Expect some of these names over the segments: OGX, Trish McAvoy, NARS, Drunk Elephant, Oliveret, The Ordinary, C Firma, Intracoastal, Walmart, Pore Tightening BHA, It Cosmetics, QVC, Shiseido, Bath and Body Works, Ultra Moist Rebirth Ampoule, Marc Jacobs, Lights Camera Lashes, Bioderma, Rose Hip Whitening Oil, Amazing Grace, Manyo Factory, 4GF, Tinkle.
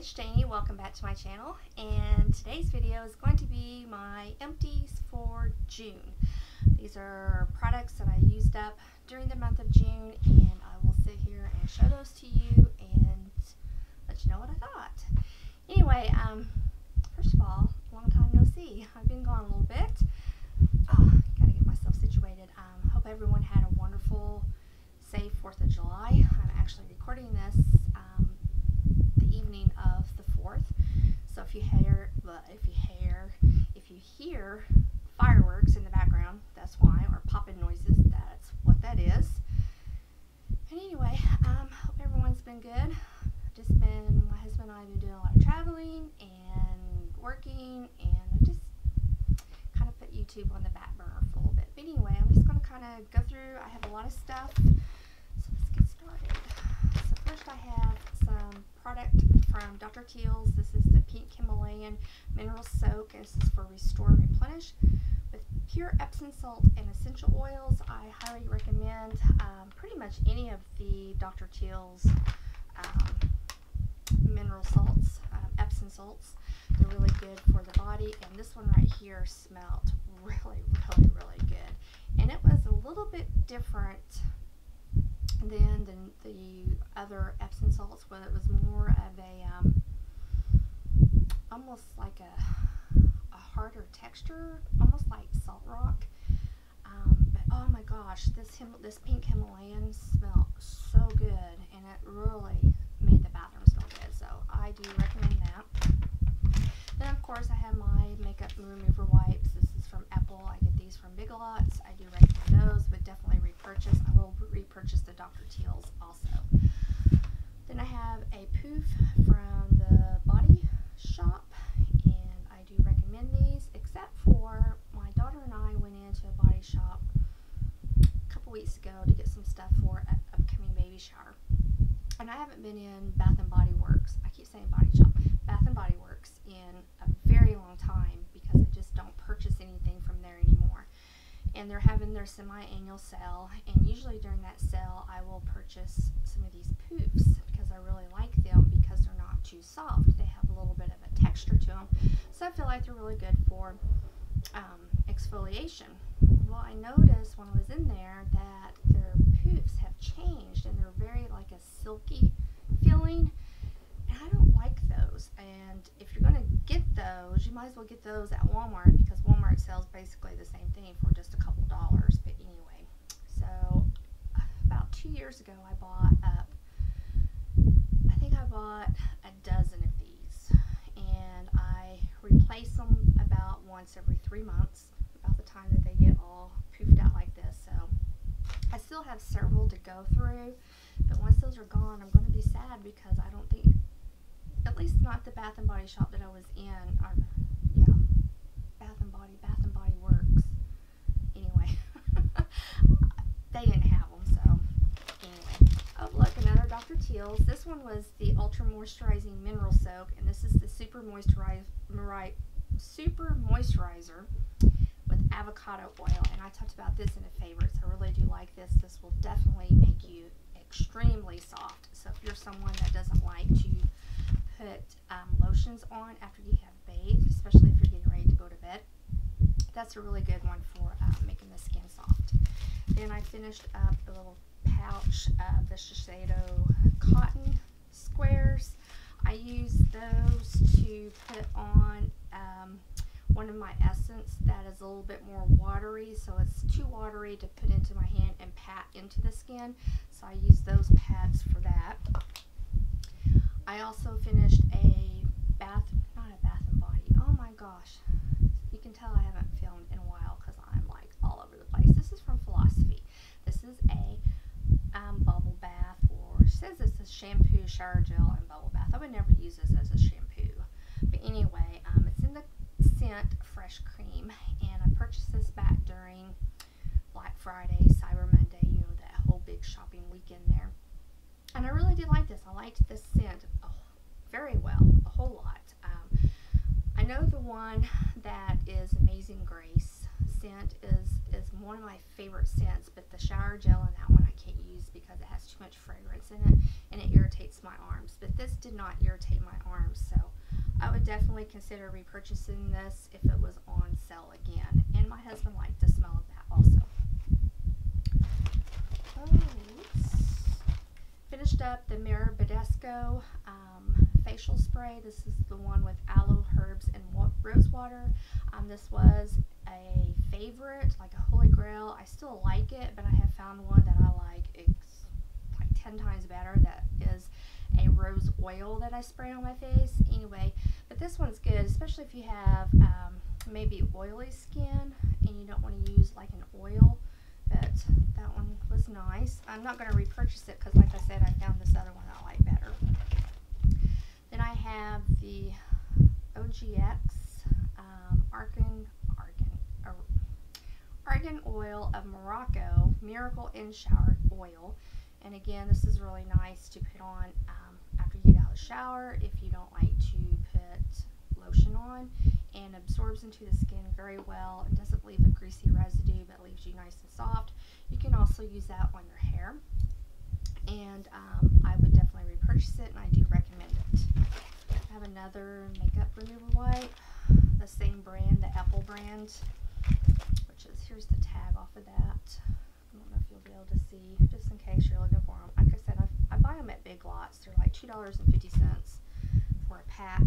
it's Janie. Welcome back to my channel, and today's video is going to be my empties for June. These are products that I used up during the month of June, and I will sit here and show those to you and let you know what I thought. Anyway, first of all, long time no see. I've been gone a little bit. Oh, gotta get myself situated. Hope everyone had a wonderful, safe 4th of July. I'm actually recording this evening of the 4th, so if you hear fireworks in the background, that's why, or popping noises, that's what that is. And anyway, hope everyone's been good. Just been, my husband and I have been doing a lot of traveling and working, and I just kind of put YouTube on the back burner for a little bit. But anyway, I'm just going to kind of go through. I have a lot of stuff, so let's get started. So first I have some product from Dr. Teal's. This is the Pink Himalayan Mineral Soak, and this is for Restore and Replenish with pure Epsom salt and essential oils. I highly recommend pretty much any of the Dr. Teal's mineral salts, Epsom salts. They're really good for the body, and this one right here smelled really good, and it was a little bit different than the other Epsom salts, where it was more of a almost like a harder texture, almost like salt rock. But oh my gosh, this Pink Himalayan smelled so good, and it really made the bathroom smell good. So I do recommend that. Then of course I have my makeup remover wipes. This is from Apple. I get these from Big Lots. I do recommend those, but definitely repurchase. I will repurchase the Dr. Teal's also. Then I have a poof from the Body Shop, and I do recommend these, except for my daughter and I went into a Body Shop a couple weeks ago to get some stuff for an upcoming baby shower. And I haven't been in Bath and Body Works, I keep saying Body Shop, Bath and Body Works in a very long time, because I just don't purchase anything from there anymore. And they're having their semi-annual sale, and usually during that sale I will purchase some of these poofs because I really like them, because they're not too soft. They have a little bit of a texture to them, so I feel like they're really good for exfoliation. Well, I noticed when I was in there that their poofs have changed, and they're very like a silky feeling, and I don't like those. And if you're going to get those, you might as well get those at Walmart, because Walmart sells basically the same thing for just a couple dollars. But anyway, so about 2 years ago I bought up, I think I bought a dozen of these, and I replace them about once every 3 months, about the time that they get all poofed out like this. So I still have several to go through, but once those are gone, I'm going to be sad, because I don't think, at least not the Bath and Body Shop that I was in, or, yeah, Bath and Body Works, anyway, they didn't have them, so, anyway. Oh look, another Dr. Teal's. This one was the Ultra Moisturizing Mineral Soak, and this is the Super Moisturizer with avocado oil, and I talked about this in a favorites. I really do like this. This will definitely make you extremely soft, so if you're someone that doesn't like to put lotions on after you have bathed, especially if you're getting ready to go to bed, that's a really good one for making the skin soft. Then I finished up a little pouch of the Shiseido cotton squares. I use those to put on one of my essence that is a little bit more watery, so it's too watery to put into my hand and pat into the skin, so I use those pads for that. I also finished not a Bath and Body, oh my gosh, you can tell I haven't filmed in a while because I'm like all over the place. This is from Philosophy. This is a bubble bath, or it says it's a shampoo, shower gel, and bubble bath. I would never use this as a shampoo, but anyway, it's in the scent Fresh Cream, and I purchased this back during Black Friday, Cyber Monday, you know, that whole big shopping weekend there. And I really did like this. I liked this scent very well, a whole lot. I know the one that is Amazing Grace scent is one of my favorite scents, but the shower gel in that one I can't use because it has too much fragrance in it and it irritates my arms. But this did not irritate my arms, so I would definitely consider repurchasing this if it was on sale again. And my husband liked the smell of that also. Finished up the Mira Badescu facial spray. This is the one with aloe, herbs, and rose water. This was a favorite, like a holy grail. I still like it, but I have found one that I like. It's like 10 times better. That is a rose oil that I spray on my face. Anyway, but this one's good, especially if you have maybe oily skin and you don't want to use like an oil. But that one was nice. I'm not going to repurchase it because, like I said, I found this other one I like better. Then I have the OGX Argan Oil of Morocco Miracle in Shower Oil. And again, this is really nice to put on after you get out of the shower if you don't like to put lotion on, and absorbs into the skin very well. It doesn't leave a greasy residue, but leaves you nice and soft. You can also use that on your hair, and I would definitely repurchase it, and I do recommend it. I have another makeup remover wipe, the same brand, the Apple brand, which is, here's the tag off of that. I don't know if you'll be able to see, just in case you're looking for them. Like I said, I buy them at Big Lots. They're like $2.50 for a pack.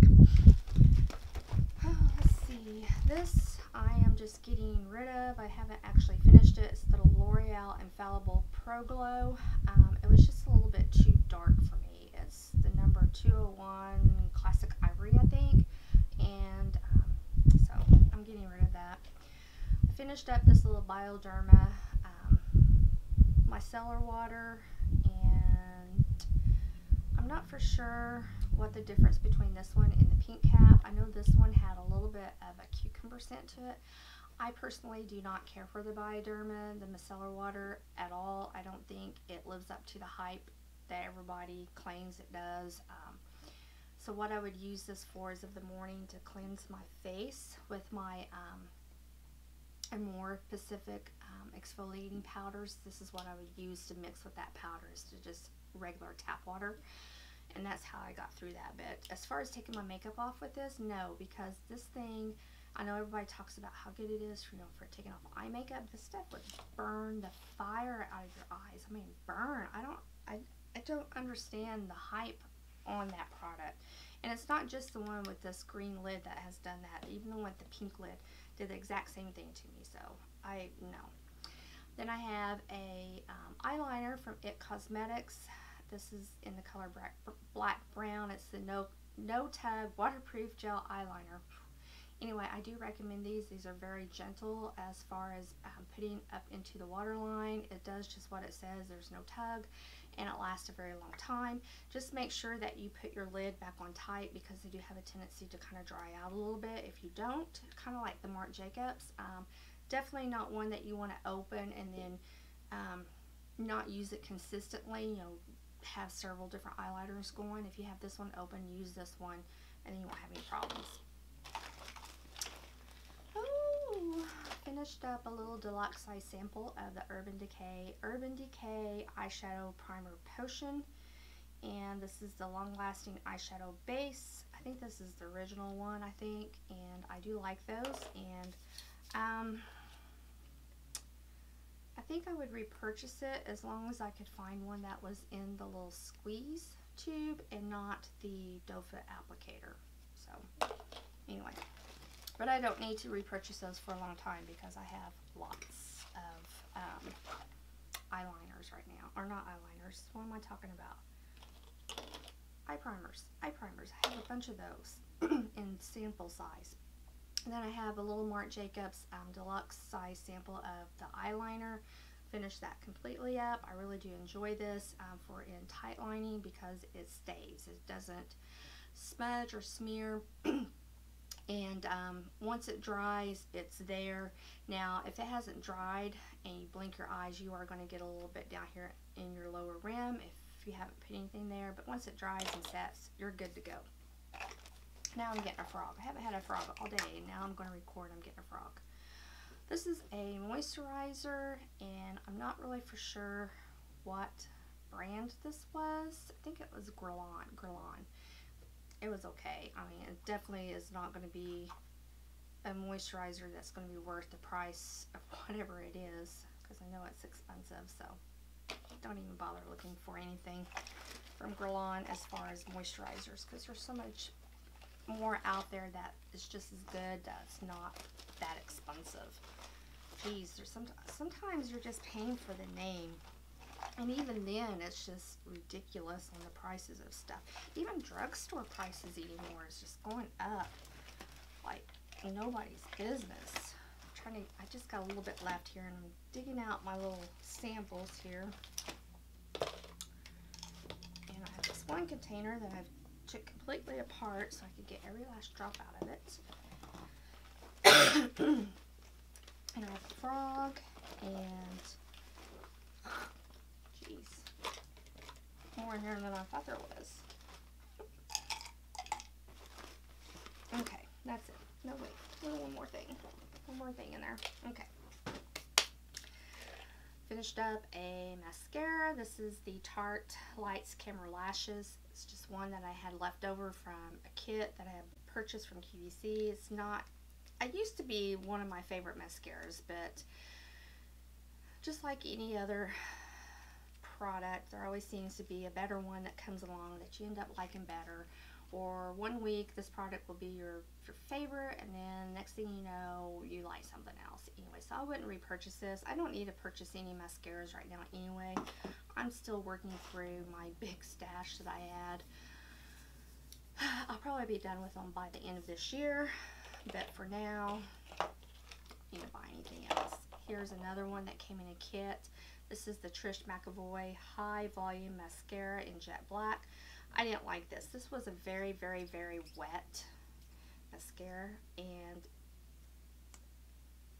Oh, let's see. This I am just getting rid of. I haven't actually finished it. It's the L'Oreal Infallible Pro Glow. It was just a little bit too dark for me. It's the number 201 Classic Ivory, I think. And so I'm getting rid of that. I finished up this little Bioderma micellar water, and I'm not for sure what the difference between this one and the pink cap. I know this one had a little bit of a cucumber scent to it. I personally do not care for the Bioderma, the micellar water, at all. I don't think it lives up to the hype that everybody claims it does. So what I would use this for is in the morning to cleanse my face with my Amorepacific exfoliating powders. This is what I would use to mix with that powder, is to just regular tap water. And that's how I got through that bit. As far as taking my makeup off with this, no, because this thing, I know everybody talks about how good it is for, you know, for taking off eye makeup. This stuff would burn the fire out of your eyes. I mean, burn. I don't understand the hype on that product. And it's not just the one with this green lid that has done that. Even the one with the pink lid did the exact same thing to me. So I no. Then I have a eyeliner from It Cosmetics. This is in the color black brown. It's the No Tug Waterproof Gel Eyeliner. Anyway, I do recommend these. These are very gentle as far as putting up into the waterline. It does just what it says. There's no tug, and it lasts a very long time. Just make sure that you put your lid back on tight, because they do have a tendency to kind of dry out a little bit if you don't. Kind of like the Marc Jacobs. Definitely not one that you want to open and then not use it consistently, you know, have several different eyeliners going. If you have this one open, use this one, and then you won't have any problems. Ooh, finished up a little deluxe size sample of the Urban Decay eyeshadow primer potion, and this is the long-lasting eyeshadow base. I think this is the original one, I think, and I do like those. And I think I would repurchase it as long as I could find one that was in the little squeeze tube and not the doe foot applicator. So anyway, but I don't need to repurchase those for a long time because I have lots of eyeliners right now. Or not eyeliners, what am I talking about? Eye primers. I have a bunch of those in sample size. And then I have a little Marc Jacobs deluxe size sample of the eyeliner. Finished that completely up. I really do enjoy this for in tight lining because it stays. It doesn't smudge or smear. And once it dries, it's there. Now, if it hasn't dried and you blink your eyes, you are going to get a little bit down here in your lower rim if you haven't put anything there. But once it dries and sets, you're good to go. Now I'm getting a frog. I haven't had a frog all day. Now I'm going to record. I'm getting a frog. This is a moisturizer, and I'm not really for sure what brand this was. I think it was Guerlain. It was okay. I mean, it definitely is not going to be a moisturizer that's going to be worth the price of whatever it is, because I know it's expensive, so don't even bother looking for anything from Guerlain as far as moisturizers, because there's so much more out there that is just as good, that's not that expensive. Geez, there's sometimes you're just paying for the name, and even then it's just ridiculous on the prices of stuff. Even drugstore prices anymore is just going up like nobody's business. I just got a little bit left here, and I'm digging out my little samples here. And I have this one container that I've took completely apart so I could get every last drop out of it. And I have a frog, and jeez, more in here than I thought there was. Okay, that's it. No, wait, one more thing. One more thing in there. Okay. Finished up a mascara. This is the Tarte Lights Camera Lashes. It's just one that I had left over from a kit that I had purchased from QVC. It's not, it used to be one of my favorite mascaras, but just like any other product, there always seems to be a better one that comes along that you end up liking better. Or one week this product will be your favorite, and then next thing you know you like something else. Anyway, so I wouldn't repurchase this. I don't need to purchase any mascaras right now anyway. I'm still working through my big stash that I had. I'll probably be done with them by the end of this year, but for now I need to buy anything else. Here's another one that came in a kit. This is the Trish McAvoy High Volume Mascara in Jet Black. I didn't like this. This was a very, very, very wet mascara, and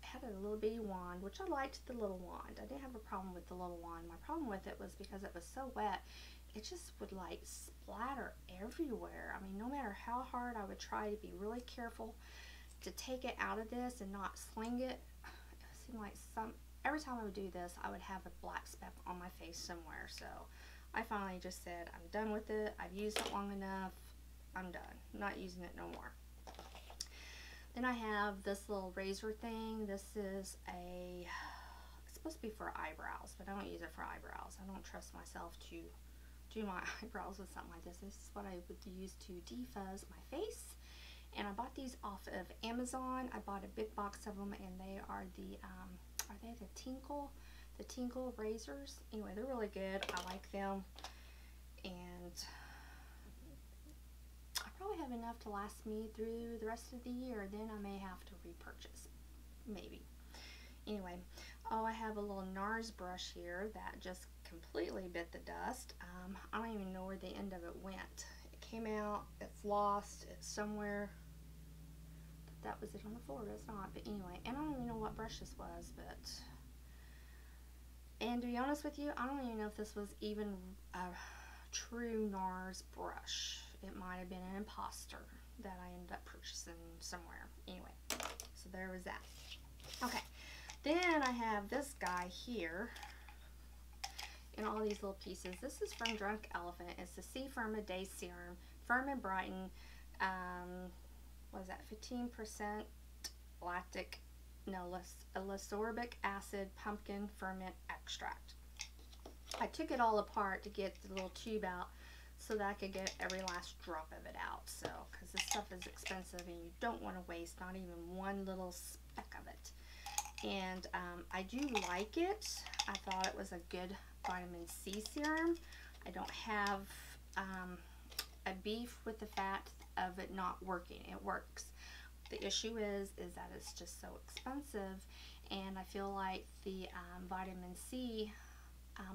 had a little bitty wand, which I liked the little wand. I didn't have a problem with the little wand. My problem with it was because it was so wet, it just would like splatter everywhere. I mean, no matter how hard I would try to be really careful to take it out of this and not sling it, it seemed like every time I would do this, I would have a black speck on my face somewhere. So I finally just said, I'm done with it. I've used it long enough. I'm done. I'm not using it no more. Then I have this little razor thing. This is it's supposed to be for eyebrows, but I don't use it for eyebrows. I don't trust myself to do my eyebrows with something like this. This is what I would use to defuzz my face. And I bought these off of Amazon. I bought a big box of them, and they are the, are they the Tinkle? The Tinkle razors. Anyway, they're really good. I like them, and I probably have enough to last me through the rest of the year. Then I may have to repurchase, maybe. Anyway, oh, I have a little NARS brush here that just completely bit the dust. I don't even know where the end of it went. It came out, it's lost, it's somewhere. That was it on the floor, but it's not. But anyway, and I don't even know what brush this was, but. And to be honest with you, I don't even know if this was even a true NARS brush. It might have been an imposter that I ended up purchasing somewhere. Anyway, so there was that. Okay, then I have this guy here and all these little pieces. This is from Drunk Elephant. It's the C Firma Day Serum, Firm and Brighten. What is that? 15% lactic. No, lysorbic acid pumpkin ferment extract. I took it all apart to get the little tube out so that I could get every last drop of it out. So, because this stuff is expensive and you don't want to waste not even one little speck of it. And I do like it. I thought it was a good vitamin C serum. I don't have a beef with the fact of it not working. It works. The issue is that it's just so expensive, and I feel like the vitamin C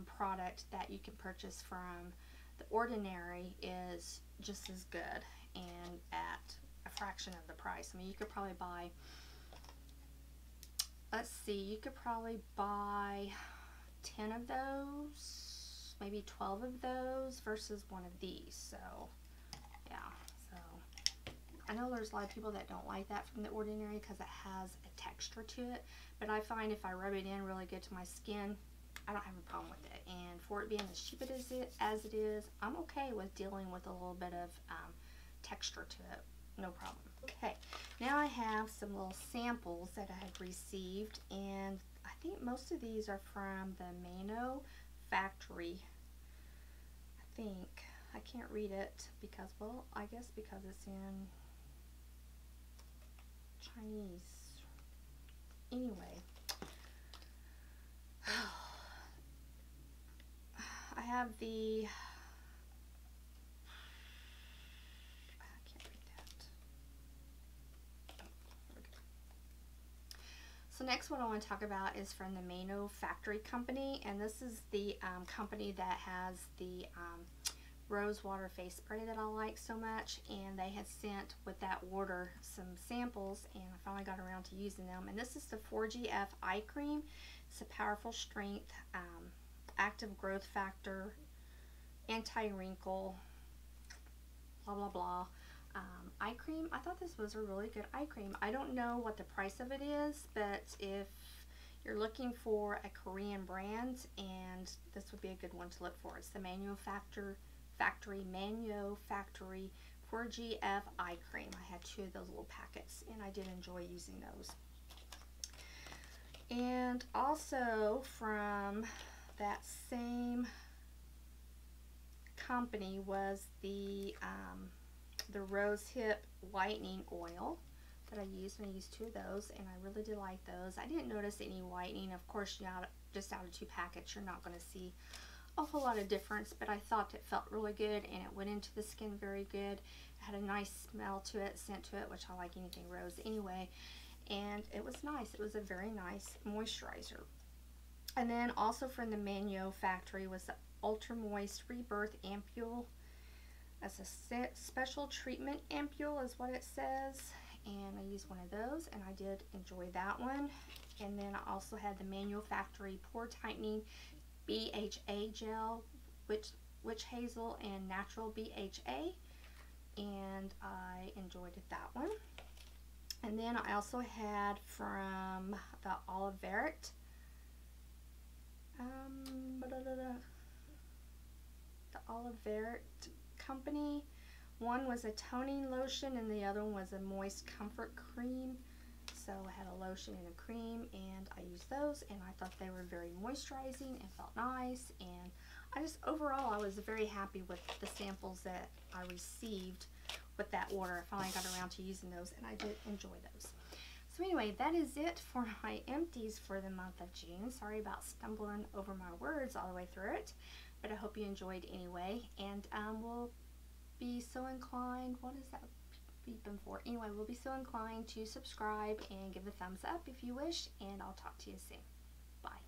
product that you can purchase from The Ordinary is just as good and at a fraction of the price. I mean, you could probably buy, let's see, you could probably buy 10 of those, maybe 12 of those versus one of these. So yeah. I know there's a lot of people that don't like that from The Ordinary because it has a texture to it, but I find if I rub it in really good to my skin, I don't have a problem with it. And for it being as cheap as it is, I'm okay with dealing with a little bit of texture to it, no problem. Okay, now I have some little samples that I have received, and I think most of these are from the Manyo Factory. I think I can't read it because, well, I guess because it's in Chinese. Anyway, I have the, I can't read that. Okay. So next one I want to talk about is from the Manyo Factory Company, and this is the company that has the rose water face spray that I like so much, and they had sent with that order some samples, and I finally got around to using them. And this is the 4GF eye cream. It's a powerful strength, active growth factor, anti-wrinkle, blah blah blah eye cream. I thought this was a really good eye cream. I don't know what the price of it is, but if you're looking for a Korean brand, and this would be a good one to look for. It's the Manyo Factory, Manyo Factory 4GF eye cream. I had two of those little packets, and I did enjoy using those. And also from that same company was the Rose Hip Whitening Oil that I used, and I used two of those, and I really did like those. I didn't notice any whitening. Of course, you're not, just out of two packets, you're not going to see a whole lot of difference, but I thought it felt really good, and it went into the skin very good. It had a nice smell to it, scent to it, which I like anything rose anyway, and it was nice. It was a very nice moisturizer. And then also from the Manyo Factory was the Ultra Moist Rebirth Ampoule. That's a special treatment ampoule is what it says, and I used one of those, and I did enjoy that one. And then I also had the Manyo Factory Pore Tightening BHA Gel, Witch Hazel and Natural BHA, and I enjoyed that one. And then I also had from the Oliveret, the Oliveret company. One was a toning lotion, and the other one was a moist comfort cream. So I had a lotion and a cream, and I used those, and I thought they were very moisturizing and felt nice. And I just, overall, I was very happy with the samples that I received with that order. I finally got around to using those, and I did enjoy those. So anyway, that is it for my empties for the month of June. Sorry about stumbling over my words all the way through it, but I hope you enjoyed anyway. And we'll be so inclined, what is that beeping for? Anyway, we'll be so inclined to subscribe and give a thumbs up if you wish, and I'll talk to you soon. Bye.